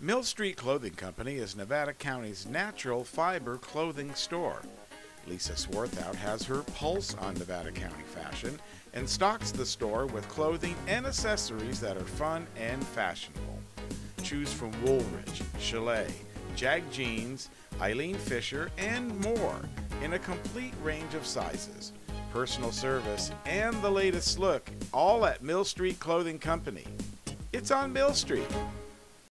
Mill Street Clothing Company is Nevada County's natural fiber clothing store. Lisa Swarthout has her pulse on Nevada County fashion and stocks the store with clothing and accessories that are fun and fashionable. Choose from Woolrich, Chalet, Jag Jeans, Eileen Fisher, and more in a complete range of sizes, personal service, and the latest look, all at Mill Street Clothing Company. It's on Mill Street.